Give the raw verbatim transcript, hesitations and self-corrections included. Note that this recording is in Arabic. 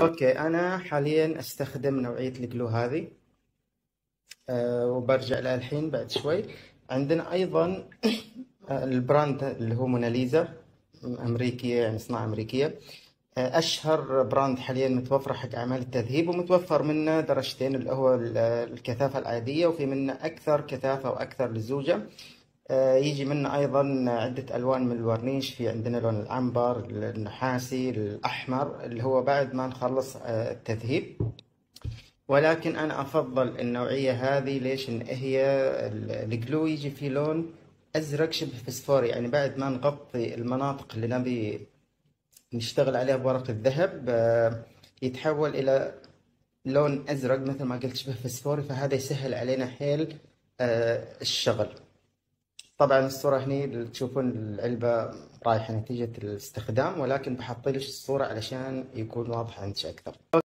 اوكي، انا حاليا استخدم نوعيه الجلو هذه، أه وبرجع لها الحين بعد شوي. عندنا ايضا البراند اللي هو موناليزا، امريكيه، يعني صناعه امريكيه، اشهر براند حاليا متوفر حق اعمال التذهيب، ومتوفر منه درجتين اللي هو الكثافه العاديه، وفي منه اكثر كثافه واكثر للزوجه. يجي منه ايضا عده الوان من الورنيش، في عندنا لون العنبر، النحاسي، الاحمر، اللي هو بعد ما نخلص التذهيب. ولكن انا افضل النوعيه هذه، ليش؟ ان هي الجلو يجي في لون ازرق شبه فسفوري، يعني بعد ما نغطي المناطق اللي نبي نشتغل عليها بورق الذهب يتحول الى لون ازرق مثل ما قلت شبه فسفوري، فهذا يسهل علينا حيل الشغل. طبعا الصوره هني تشوفون العلبه رايحه نتيجه الاستخدام، ولكن بحطيلش الصوره علشان يكون واضح عندك اكثر.